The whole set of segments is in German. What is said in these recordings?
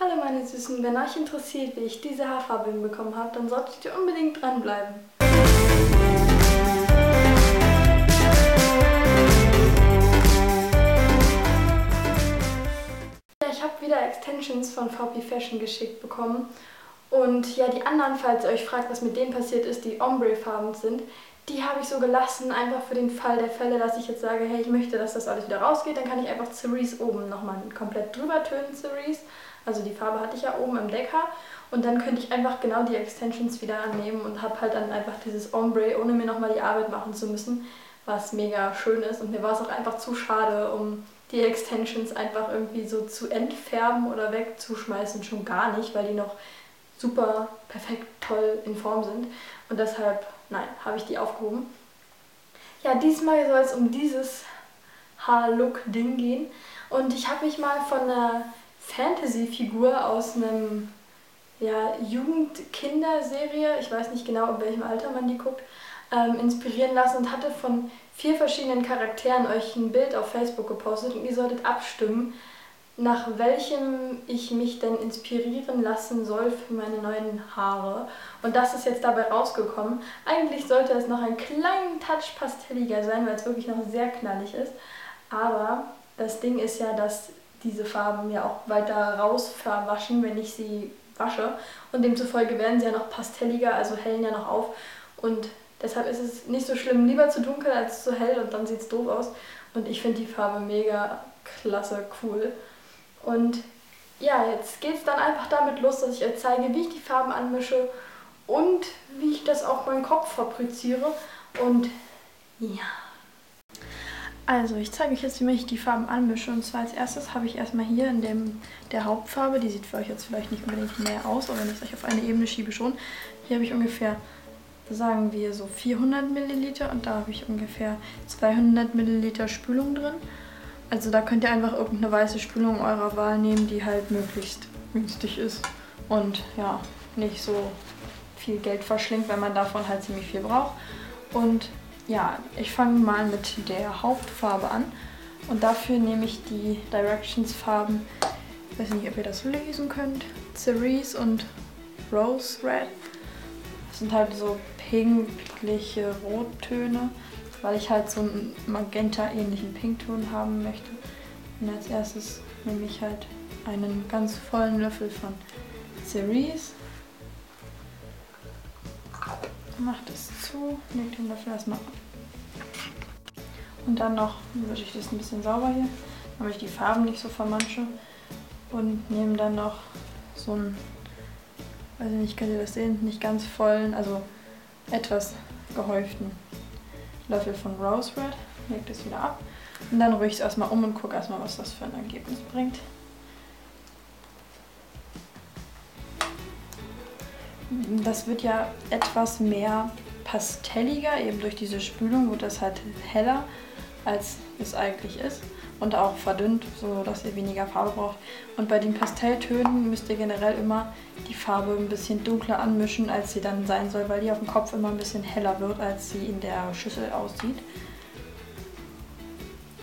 Hallo meine Süßen, wenn euch interessiert, wie ich diese Haarfarbe hinbekommen habe, dann solltet ihr unbedingt dranbleiben. Ja, ich habe wieder Extensions von VP Fashion geschickt bekommen. Und ja, die anderen, falls ihr euch fragt, was mit denen passiert ist, die Ombre-Farben sind, die habe ich so gelassen, einfach für den Fall der Fälle, dass ich jetzt sage, hey, ich möchte, dass das alles wieder rausgeht, dann kann ich einfach Cerise oben nochmal komplett drüber tönen, Cerise. Also die Farbe hatte ich ja oben im Decker und dann könnte ich einfach genau die Extensions wieder annehmen und habe halt dann einfach dieses Ombre, ohne mir nochmal die Arbeit machen zu müssen, was mega schön ist. Und mir war es auch einfach zu schade, um die Extensions einfach irgendwie so zu entfärben oder wegzuschmeißen, schon gar nicht, weil die noch super, perfekt, toll in Form sind. Und deshalb, nein, habe ich die aufgehoben. Ja, diesmal soll es um dieses Haar-Look-Ding gehen. Und ich habe mich mal von einer Fantasy-Figur aus einem Jugend-Kinder-Serie, ich weiß nicht genau, in welchem Alter man die guckt, inspirieren lassen und hatte von 4 verschiedenen Charakteren euch ein Bild auf Facebook gepostet und ihr solltet abstimmen, nach welchem ich mich denn inspirieren lassen soll für meine neuen Haare. Und das ist jetzt dabei rausgekommen. Eigentlich sollte es noch einen kleinen Touch pastelliger sein, weil es wirklich noch sehr knallig ist. Aber das Ding ist ja, dass diese Farben ja auch weiter raus verwaschen, wenn ich sie wasche. Und demzufolge werden sie ja noch pastelliger, also hellen ja noch auf. Und deshalb ist es nicht so schlimm, lieber zu dunkel als zu hell und dann sieht es doof aus. Und ich finde die Farbe mega klasse, cool. Und ja, jetzt geht es dann einfach damit los, dass ich euch zeige, wie ich die Farben anmische und wie ich das auf meinen Kopf fabriziere. Und ja. Also ich zeige euch jetzt, wie ich die Farben anmische. Und zwar als erstes habe ich erstmal hier in der Hauptfarbe, die sieht für euch jetzt vielleicht nicht unbedingt mehr aus, aber wenn ich es euch auf eine Ebene schiebe schon. Hier habe ich ungefähr, sagen wir so 400 Milliliter und da habe ich ungefähr 200 Milliliter Spülung drin. Also da könnt ihr einfach irgendeine weiße Spülung eurer Wahl nehmen, die halt möglichst günstig ist und ja, nicht so viel Geld verschlingt, wenn man davon halt ziemlich viel braucht. Und ja, ich fange mal mit der Hauptfarbe an und dafür nehme ich die Directions Farben, ich weiß nicht, ob ihr das lesen könnt, Cerise und Rose Red. Das sind halt so pinkliche Rottöne, weil ich halt so einen magenta-ähnlichen Pinkton haben möchte. Und als erstes nehme ich halt einen ganz vollen Löffel von Cerise. Mache das zu, lege den Löffel erstmal ab. Und dann noch wische ich das ein bisschen sauber hier, damit ich die Farben nicht so vermansche. Und nehme dann noch so einen, weiß ich nicht, könnt ihr das sehen, nicht ganz vollen, also etwas gehäuften Löffel von Rose Red, lege das wieder ab und dann rühre ich es erstmal um und gucke erstmal, was das für ein Ergebnis bringt. Das wird ja etwas mehr pastelliger, eben durch diese Spülung wird das halt heller, als es eigentlich ist und auch verdünnt, so dass ihr weniger Farbe braucht. Und bei den Pastelltönen müsst ihr generell immer die Farbe ein bisschen dunkler anmischen, als sie dann sein soll, weil die auf dem Kopf immer ein bisschen heller wird, als sie in der Schüssel aussieht.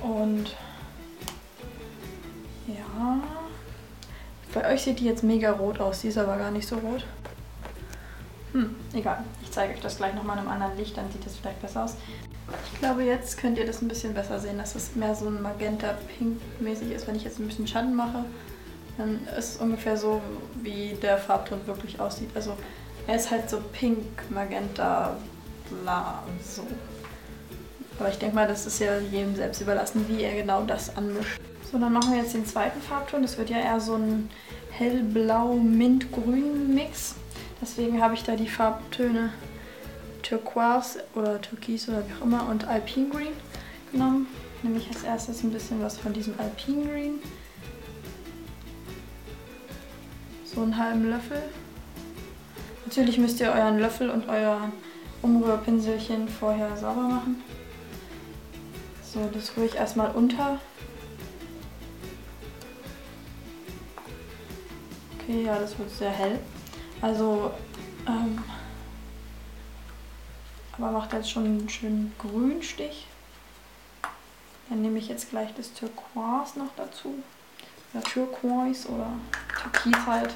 Und ja, bei euch sieht die jetzt mega rot aus, die ist aber gar nicht so rot. Egal, ich zeige euch das gleich nochmal in einem anderen Licht, dann sieht das vielleicht besser aus. Ich glaube, jetzt könnt ihr das ein bisschen besser sehen, dass es mehr so ein Magenta-Pink-mäßig ist. Wenn ich jetzt ein bisschen Schatten mache, dann ist es ungefähr so, wie der Farbton wirklich aussieht. Also er ist halt so Pink-Magenta, bla, so. Aber ich denke mal, das ist ja jedem selbst überlassen, wie er genau das anmischt. So, dann machen wir jetzt den zweiten Farbton. Das wird ja eher so ein hellblau-mint-grün-Mix. Deswegen habe ich da die Farbtöne Turquoise oder Türkise oder wie auch immer und Alpine Green genommen. Nehme ich als erstes ein bisschen was von diesem Alpine Green. So einen halben Löffel. Natürlich müsst ihr euren Löffel und euer Umrührpinselchen vorher sauber machen. So, das rühre ich erstmal unter. Okay, ja, das wird sehr hell. Also, aber macht jetzt schon einen schönen Grünstich. Dann nehme ich jetzt gleich das Turquoise noch dazu. Oder Turquoise oder Türkis halt.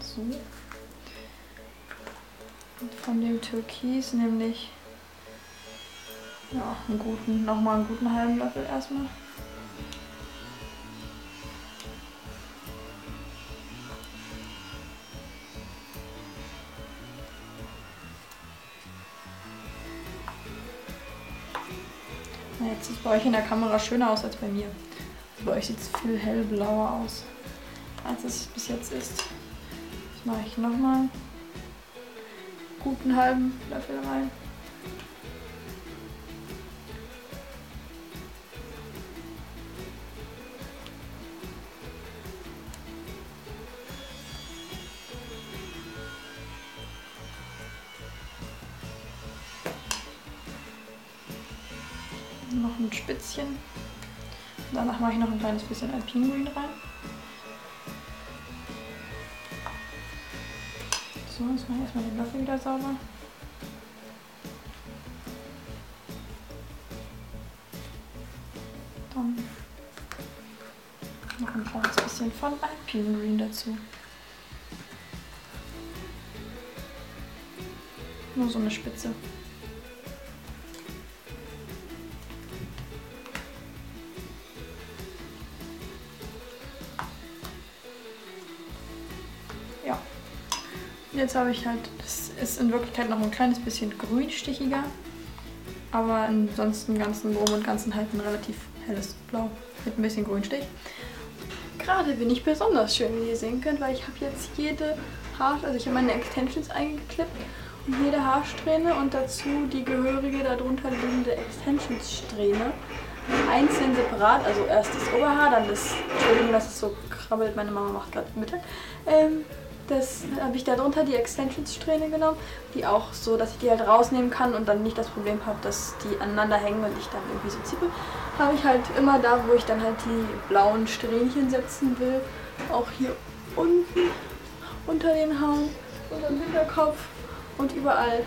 So. Und von dem Türkis nehme ich ja, einen guten, nochmal einen guten halben Löffel erstmal. Jetzt sieht es bei euch in der Kamera schöner aus als bei mir. Bei euch sieht es viel hellblauer aus, als es bis jetzt ist. Jetzt mache ich nochmal einen guten halben Löffel rein. Noch ein Spitzchen. Danach mache ich noch ein kleines bisschen Alpine Green rein. So, jetzt mache ich erstmal den Löffel wieder sauber. Dann noch ein kleines bisschen von Alpine Green dazu. Nur so eine Spitze. Jetzt habe ich halt, das ist in Wirklichkeit noch ein kleines bisschen grünstichiger, aber ansonsten ganzen oben und ganzen halt ein relativ helles Blau mit ein bisschen Grünstich. Gerade bin ich besonders schön, wie ihr sehen könnt, weil ich habe jetzt jede ich habe meine Extensions eingeklippt und jede Haarsträhne und dazu die gehörige darunter liegende Extensionssträhne einzeln separat, also erst das Oberhaar, dann das, Entschuldigung, dass es so krabbelt, meine Mama macht gerade Mittag, das habe ich darunter die Extensions-Strähne genommen, die auch so, dass ich die halt rausnehmen kann und dann nicht das Problem habe, dass die aneinander hängen und ich dann irgendwie so zippe. Habe ich halt immer da, wo ich dann halt die blauen Strähnchen setzen will, auch hier unten unter den Haaren und am Hinterkopf und überall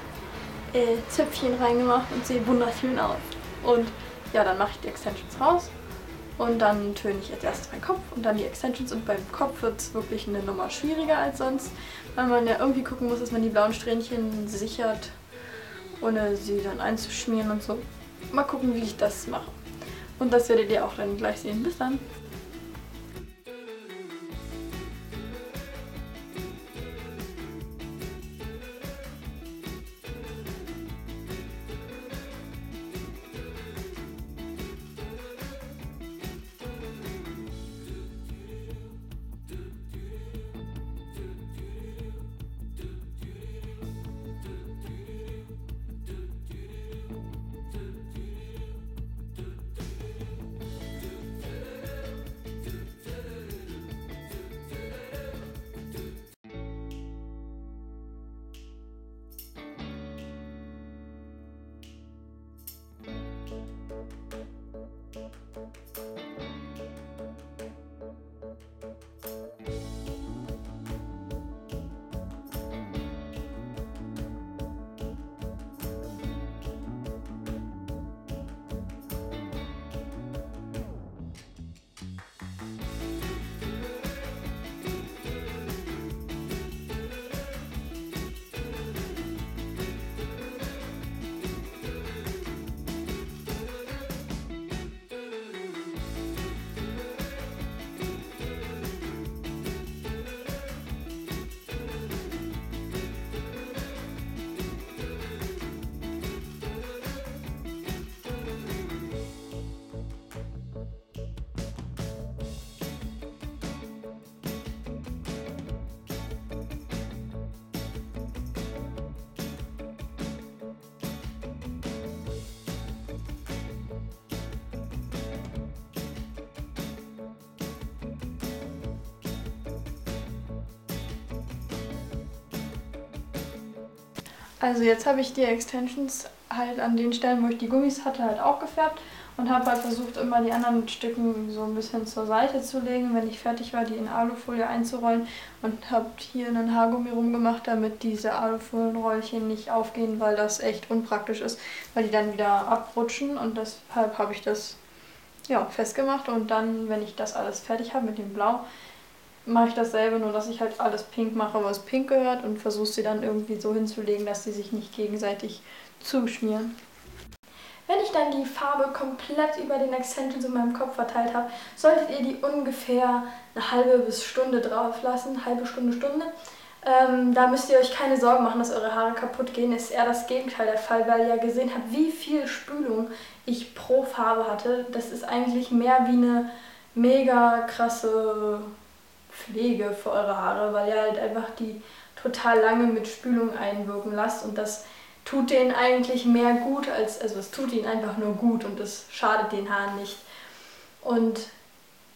Zöpfchen reingemacht und sehe wunderschön aus. Und ja, dann mache ich die Extensions raus. Und dann töne ich als erstes meinen Kopf und dann die Extensions. Und beim Kopf wird es wirklich eine Nummer schwieriger als sonst, weil man ja irgendwie gucken muss, dass man die blauen Strähnchen sichert, ohne sie dann einzuschmieren und so. Mal gucken, wie ich das mache. Und das werdet ihr auch dann gleich sehen. Bis dann! Also jetzt habe ich die Extensions halt an den Stellen, wo ich die Gummis hatte, halt auch gefärbt und habe halt versucht, immer die anderen Stücken so ein bisschen zur Seite zu legen, wenn ich fertig war, die in Alufolie einzurollen, und habe hier einen Haargummi rumgemacht, damit diese Alufolienrollchen nicht aufgehen, weil das echt unpraktisch ist, weil die dann wieder abrutschen, und deshalb habe ich das ja, festgemacht und dann, wenn ich das alles fertig habe mit dem Blau, mache ich dasselbe, nur dass ich halt alles pink mache, was pink gehört und versuche sie dann irgendwie so hinzulegen, dass sie sich nicht gegenseitig zuschmieren. Wenn ich dann die Farbe komplett über den Extensions in meinem Kopf verteilt habe, solltet ihr die ungefähr eine halbe bis Stunde drauf lassen, halbe Stunde, Stunde. Da müsst ihr euch keine Sorgen machen, dass eure Haare kaputt gehen. Ist eher das Gegenteil der Fall, weil ihr ja gesehen habt, wie viel Spülung ich pro Farbe hatte. Das ist eigentlich mehr wie eine mega krasse Pflege für eure Haare, weil ihr halt einfach die total lange mit Spülung einwirken lasst und das tut denen eigentlich mehr gut, als, also es tut ihnen einfach nur gut und es schadet den Haaren nicht. Und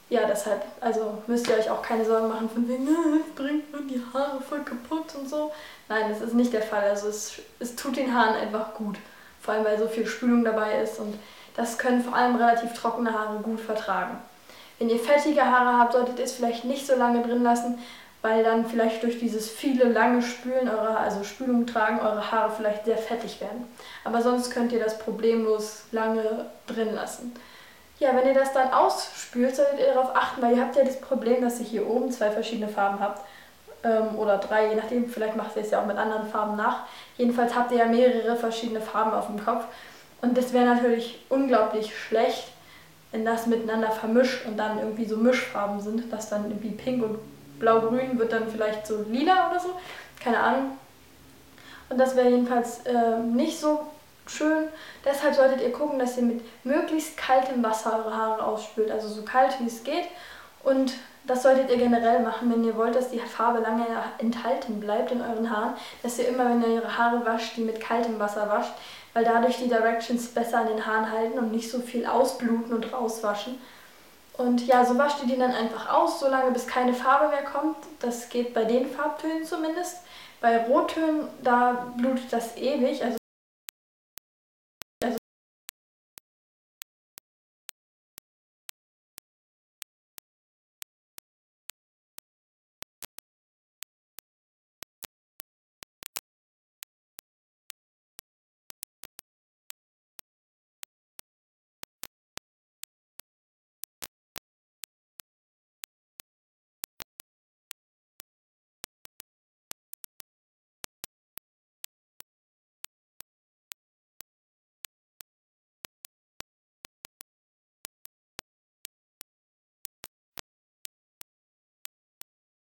ja, deshalb, also müsst ihr euch auch keine Sorgen machen von wegen, es bringt nur die Haare voll kaputt und so. Nein, das ist nicht der Fall, also es tut den Haaren einfach gut, vor allem weil so viel Spülung dabei ist und das können vor allem relativ trockene Haare gut vertragen. Wenn ihr fettige Haare habt, solltet ihr es vielleicht nicht so lange drin lassen, weil dann vielleicht durch dieses viele lange Spülen, also Spülung tragen, eure Haare vielleicht sehr fettig werden. Aber sonst könnt ihr das problemlos lange drin lassen. Ja, wenn ihr das dann ausspült, solltet ihr darauf achten, weil ihr habt ja das Problem, dass ihr hier oben zwei verschiedene Farben habt. Oder drei, je nachdem, vielleicht macht ihr es ja auch mit anderen Farben nach. Jedenfalls habt ihr ja mehrere verschiedene Farben auf dem Kopf. Und das wäre natürlich unglaublich schlecht, wenn das miteinander vermischt und dann irgendwie so Mischfarben sind, dass dann irgendwie pink und blau-grün wird dann vielleicht so lila oder so, keine Ahnung. Und das wäre jedenfalls nicht so schön. Deshalb solltet ihr gucken, dass ihr mit möglichst kaltem Wasser eure Haare ausspült, also so kalt wie es geht. Und das solltet ihr generell machen, wenn ihr wollt, dass die Farbe lange enthalten bleibt in euren Haaren, dass ihr immer, wenn ihr eure Haare wascht, die mit kaltem Wasser wascht, weil dadurch die Directions besser an den Haaren halten und nicht so viel ausbluten und rauswaschen. Und ja, so wascht ihr die dann einfach aus, solange bis keine Farbe mehr kommt. Das geht bei den Farbtönen zumindest. Bei Rottönen, da blutet das ewig. Also